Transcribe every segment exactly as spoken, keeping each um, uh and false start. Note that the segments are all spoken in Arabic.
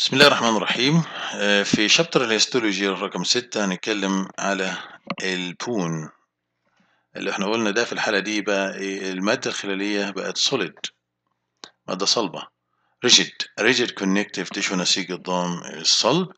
بسم الله الرحمن الرحيم. في شابتر الهيستولوجي رقم ستة هنتكلم على البون اللي احنا قلنا ده. في الحالة دي بقى المادة الخلالية بقت سوليد، مادة صلبة. ريجيد ريجيد كونكتيف تيشو نسيج الضم الصلب.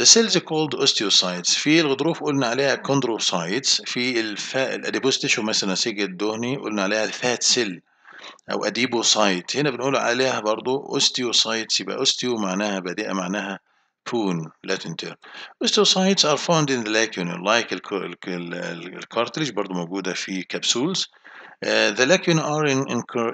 The cells called osteocytes. في الغضروف قلنا عليها chondrocytes. في الفا الأديبوس تيشو مثلا نسيج الدهني قلنا عليها الفات سيل أو أديبوسايت، هنا بنقول عليها برضو أوستيوسايت. يبقى أوستيو معناها بادئة، معناها بون لاتن تيرم. أوستيوسايتس are found in the lacunae like الكارتليج، برضو موجودة في كابسولز. The lacunae are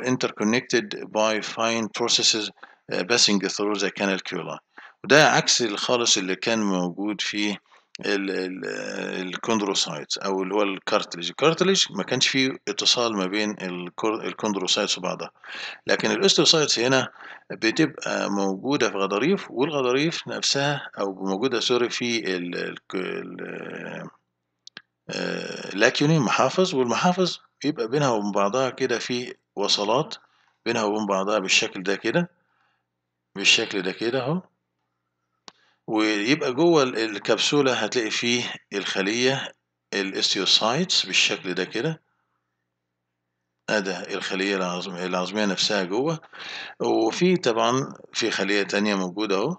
interconnected by fine processes passing through the canaliculi، وده عكس الخالص اللي كان موجود في الكوندروسايتس او اللي هو الكارتليج. الكارتليج ما كانش فيه اتصال ما بين الكوندروسايتس وبعضها، لكن الاوستيوسايتس هنا بتبقى موجوده في غضاريف، والغضاريف نفسها او موجوده سوري في ال اللاكيوني محافظ، والمحافظ بيبقى بينها وبين بعضها كده في وصلات بينها وبين بعضها بالشكل ده كده، بالشكل ده كده اهو. ويبقى جوه الكبسولة هتلاقي فيه الخلية الاستيوسايتس بالشكل ده كده، ادي الخلية العظمية نفسها جوه، وفي طبعا في خلية تانية موجودة اهو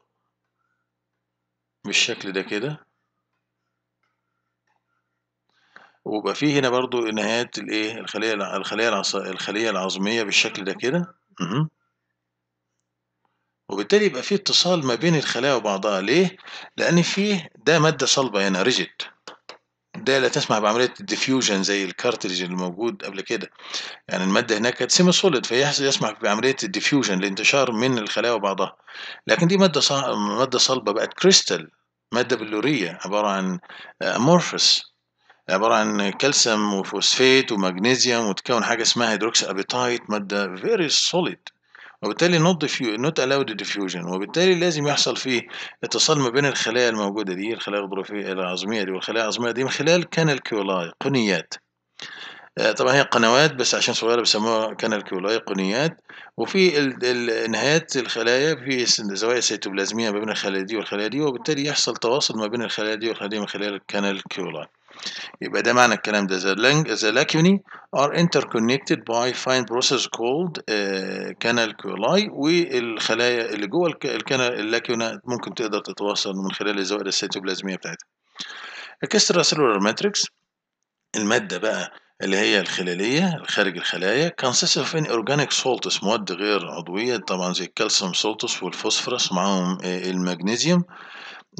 بالشكل ده كده، وبقى فيه هنا برضو نهايات الايه الخلية الخلية الخلية العظمية بالشكل ده كده. وبالتالي يبقى فيه اتصال ما بين الخلايا وبعضها. ليه؟ لأن فيه ده مادة صلبة هنا ريجيد، ده لا تسمح بعملية الديفيوجن زي الكارتريج اللي موجود قبل كده، يعني المادة هناك كانت سيمي سوليد فيسمح بعملية الديفيوجن الانتشار من الخلايا وبعضها، لكن دي مادة صلبة، مادة صلبة بقت كريستال، مادة بلورية عبارة عن امورفس، عبارة عن كالسيوم وفوسفات ومغنيسيوم، وتكون حاجة اسمها هيدروكسياباتايت، مادة فيري سوليد، وبالتالي نوت نوت الاود ديفيوجن، وبالتالي لازم يحصل فيه اتصال ما بين الخلايا الموجوده دي، الخلايا الغضروفيه العظميه دي والخلايا العظميه دي من خلال كانالكيولاي قنيات. آه طبعا هي قنوات بس عشان صغيره بيسموها كانالكيولاي قنيات. وفي نهايات الخلايا في زوايا سيتوبلازميه ما بين الخلايا دي والخلايا دي، وبالتالي يحصل تواصل ما بين الخلايا دي والخلايا دي من خلال الكانالكيولاي. يبقى ده معنى الكلام ده. The lacunae are interconnected by fine process called uh, canaliculi، والخلايا اللي جوه اللاكيونا ممكن تقدر تتواصل من خلال الزوائد السيتوبلازمية بتاعتها. الكسترا سيلولار ماتريكس، المادة بقى اللي هي الخلالية خارج الخلايا، consists of inorganic salts، مواد غير عضوية طبعا زي الكالسيوم salts والفوسفورس معاهم المغنيسيوم. Uh,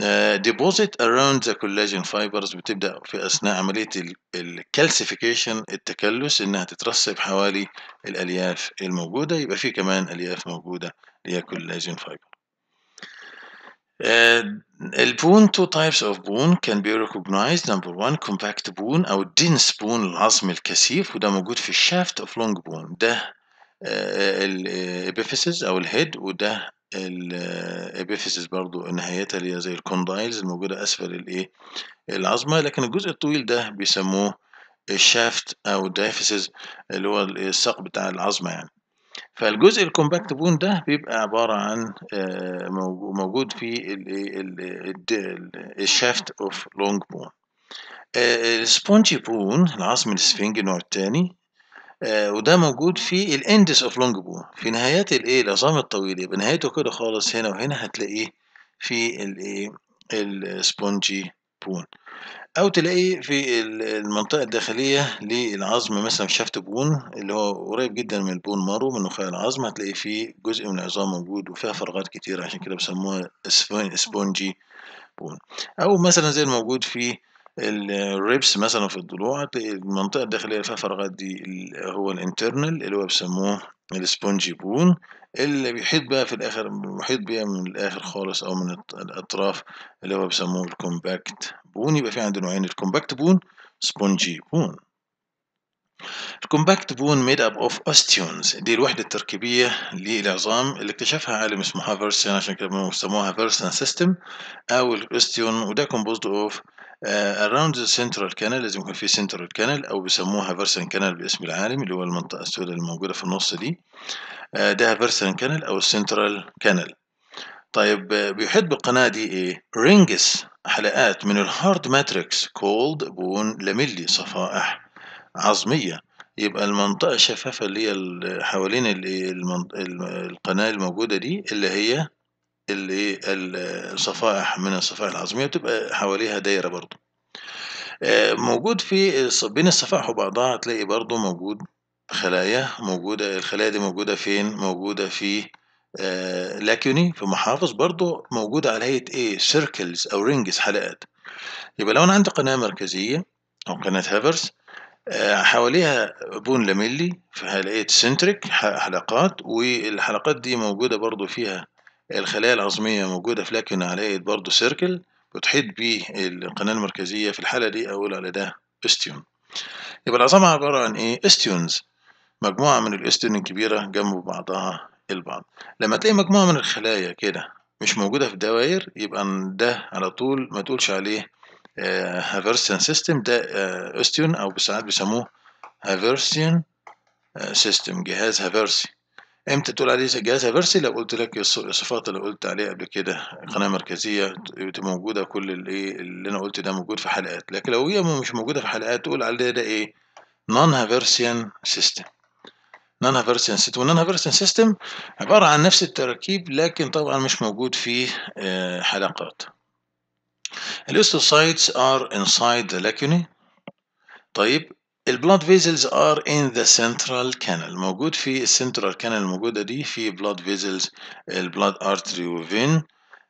deposit around the collagen fibers، بتبدأ في أثناء عملية الكالسيفيكيشن التكلس إنها تترسب حوالي الألياف الموجودة، يبقى في كمان ألياف موجودة اللي هي collagen fiber. البون two types of bone can be recognized. Number one compact bone أو dense bone العظم الكثيف، وده موجود في shaft of long bone، ده الابيفيسز أو الهيد، وده الابيفيسز برضو نهايتها اللي هي زي الكوندايلز الموجودة أسفل الإيه العظمة، لكن الجزء الطويل ده بيسموه الشافت أو الدايفيسز اللي هو الساق بتاع العظمة يعني. فالجزء الكومباكت بون ده بيبقى عبارة عن موجود في الشافت أوف لونج بون. السبونجي بون العظم السفنجي نوع التاني، آه وده موجود في الاندس اوف لونج بون، في نهايات الايه العظام الطويله، بنهايته كده خالص هنا وهنا هتلاقيه في الايه السبونجي بون، او تلاقيه في المنطقه الداخليه للعظم مثلا في شافت بون اللي هو قريب جدا من البون مارو من نخاع العظم، هتلاقي فيه جزء من العظام موجود وفيها فراغات كتير، عشان كده بيسموها سبونجي بون. او مثلا زي الموجود في الريبس مثلا في الضلوع، المنطقة الداخلية اللي فيها فراغات دي هو الانترنال اللي هو بيسموه السبونجي بون، اللي بيحيط بقى في الآخر محيط بيها من الآخر خالص أو من الأطراف اللي هو بيسموه الكومباكت بون. يبقى في عندنا نوعين، الكومباكت بون سبونجي بون. الكومباكت بون ميد اب اوف اوستيونز، دي الوحدة التركيبية للعظام اللي اكتشفها عالم اسمه هافرسيان، عشان كده بيسموها هافرسيان سيستم أو الأوستيون، وده كومبوزد اوف Uh, around the central canal، لازم يكون في central canal أو بيسموها هافرسيان كانال باسم العالم اللي هو المنطقة السوداء اللي موجودة في النص دي، uh, ده هافرسيان كانال أو central canal. طيب بيحيط بالقناة دي ايه؟ رينجز، حلقات من الهارد ماتريكس كولد بون لاميلي، صفائح عظمية. يبقى المنطقة الشفافة اللي هي حوالين القناة الموجودة دي اللي هي اللي الصفائح من الصفائح العظمية، بتبقى حواليها دايرة برضو. موجود في بين الصفائح وبعضها هتلاقي برضو موجود خلايا موجودة. الخلايا دي موجودة فين؟ موجودة في آه لاكيوني، في محافظ، برضو موجودة على هيئة ايه؟ سيركلز أو رينجز، حلقات. يبقى لو أنا عندي قناة مركزية أو قناة هافرس آه حواليها بون لاميلي في هيئة سنتريك حلقات، والحلقات دي موجودة برضو فيها الخلايا العظمية، موجودة في لاكيوني على هيئة برضو سيركل، بتحيط بيه القناة المركزية في الحالة دي أقول على ده استيون. يبقى العظام عبارة عن ايه؟ استيونز، مجموعة من الاستيون الكبيرة جنب بعضها البعض. لما تلاقي مجموعة من الخلايا كده مش موجودة في دوائر، يبقى ده على طول ما تقولش عليه هافيرسيان سيستم، ده استيون، أو ساعات بيسموه هافيرسيان سيستم، جهاز هافيرسي. امتى تقول عليه جهاز هافيرسي؟ لو قلت لك الصفات اللي قلت عليها قبل كده، قناة مركزية موجودة، كل الايه اللي أنا قلت ده موجود في حلقات. لكن لو هي مش موجودة في حلقات تقول عليه ده ايه؟ نون هافيرسيان سيستم. نون هافيرسيان سيستم والنون هافيرسيان سيستم عبارة عن نفس التركيب، لكن طبعا مش موجود فيه حلقات. الاوستوسايتس ار انسايد ذا لاكيوني. طيب البلاد فيزلز ار ان ذا سنترال كانال، موجود في السنترال كانال الموجودة دي في بلاد فيزلز، البلاد ارتري وفين.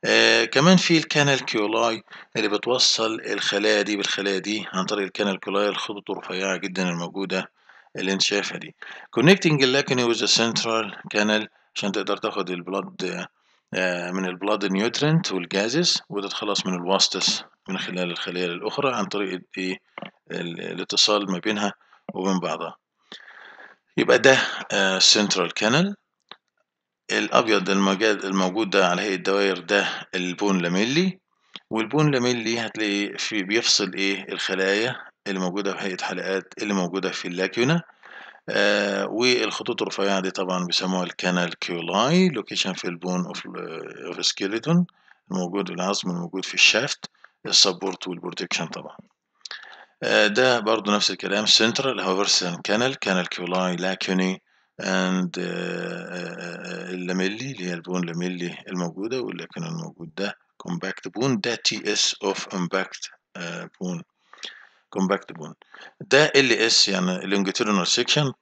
آه كمان في الكانالكيولاي اللي بتوصل الخلايا دي بالخلايا دي عن طريق الكانالكيولاي، الخطوط الرفيعة جدا الموجودة اللي انت شايفها دي. كونكتنج اللاكيوني وذ سنترال كانال، عشان تقدر تاخد البلاد آه من البلاد نيوترينت والجازس، وتتخلص من الواستس من خلال الخلايا الأخرى عن طريق ايه؟ الاتصال ما بينها وبين بعضها. يبقى ده آه سنترال كانال. الابيض الموجود ده على هيئه دوائر ده البون لاميلي، والبون لاميلي هتلاقي في بيفصل ايه؟ الخلايا اللي موجوده في هيئه حلقات اللي موجوده في اللاكيونا، آه والخطوط الرفيعه دي طبعا بيسموها الكانالكيولاي، لوكيشن في البون اوف اوف سكيلتون، الموجود العظم الموجود في الشافت، السبورت والبروتكشن طبعا. آه ده برضو نفس الكلام، سنترال هافيرسيان كانال، كانالكيولاي، لاكيوني اند اللاميلي اللي هي البون لاميلي الموجودة، ولكن الموجود ده كومباكت بون، ده تي اس اوف امباكت بون، كومباكت بون. ده ال اس يعني لونجيتيرنال سيكشن،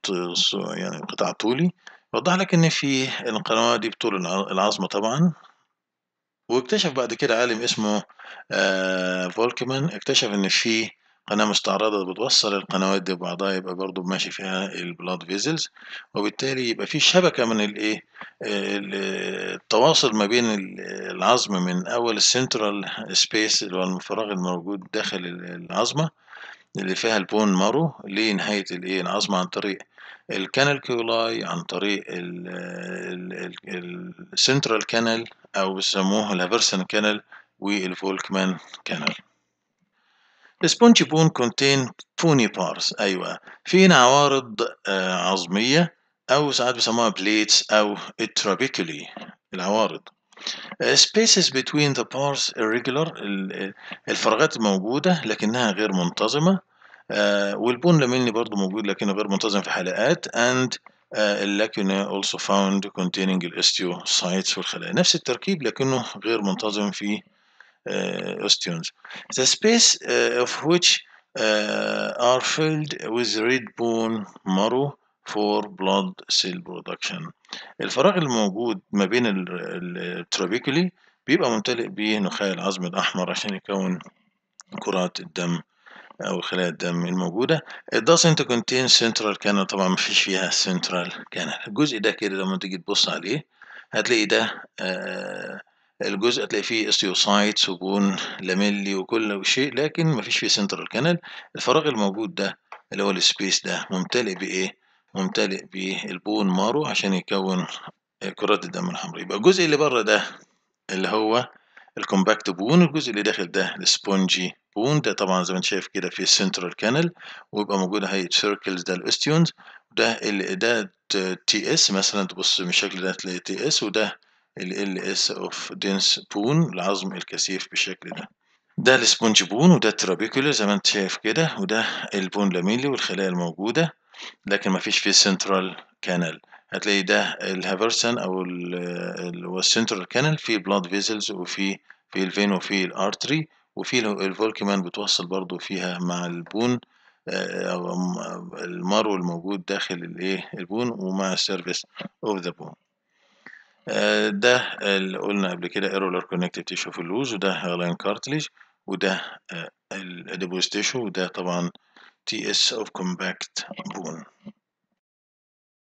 يعني قطاع طولي. وضح لك ان في القنوات دي بطول العظمة طبعا. واكتشف بعد كده عالم اسمه آه فولكمان، اكتشف ان في قناة مستعرضة بتوصل القنوات دي ببعضها، يبقى برضو ماشي فيها البلاد فيزلز، وبالتالي يبقى في شبكة من الايه؟ التواصل ما بين العظم من اول السنترال سبيس اللي هو الفراغ الموجود داخل العظمة اللي فيها البون مارو لنهاية الايه؟ العظمة، عن طريق الكانالكيولاي، عن طريق السنترال كانال او بيسموه الهافيرسيان كانال والفولكمان كانال. السبونج بون كونتين بوني بارز، ايوه في عوارض عظميه، او ساعات بيسموها بليتس او الترابيكولي، العوارض. سبيسز بتوين ذا بارز irregular، الفراغات موجوده لكنها غير منتظمه. والبون لاميلي برضو موجود لكنه غير منتظم في حلقات. and اللاكيونا also found containing الاستيوسايتس والخلايا، نفس التركيب لكنه غير منتظم في osteons. The space of which are filled with red bone marrow for blood cell production. الفراغ الموجود ما بين الترابيكولي بيبقى ممتلئ بنخاع العظم الأحمر عشان يكون كرات الدم أو خلايا الدم الموجودة. It doesn't contain central canal، طبعا مفيش فيها central canal. الجزء ده كده لما تيجي تبص عليه هتلاقي ده الجزء هتلاقي فيه استيوسايتس وبون لاميلي وكل شيء، لكن مفيش فيه سنترال كانال. الفراغ الموجود ده اللي هو السبيس ده ممتلئ بايه؟ ممتلئ بالبون مارو عشان يكون كرات الدم الحمراء. يبقى الجزء اللي بره ده اللي هو الكومباكت بون، الجزء اللي داخل ده السبونجي بون، ده طبعا زي ما انت شايف كده فيه سنترال كانال، ويبقى موجود هي سيركلز، ده الاستيونز، وده ده تي اس مثلا، تبص من الشكل ده تلاقي تي اس، وده ال اس اوف dense bone، العظم الكثيف بالشكل ده. ده السبونج بون، وده الترابيكولر زي ما انت شايف كده، وده البون لاميلي والخلايا الموجوده، لكن ما فيش فيه سنترال كانال. هتلاقي ده الهافرسن او السنترال كانال فيه بلاد فيزلز وفيه في الفين وفيه الارتري، وفيه الفولكمان بتوصل برضو فيها مع البون او المرو الموجود داخل الايه البون ومع السيرفيس اوف ذا بون. ده اللي قلنا قبل كده ايرولار كونكتيف تيشو فلوز، وده هالاين كارتليج، وده الاديبوز تيشو، وده طبعا تي اس اوف كومباكت بون.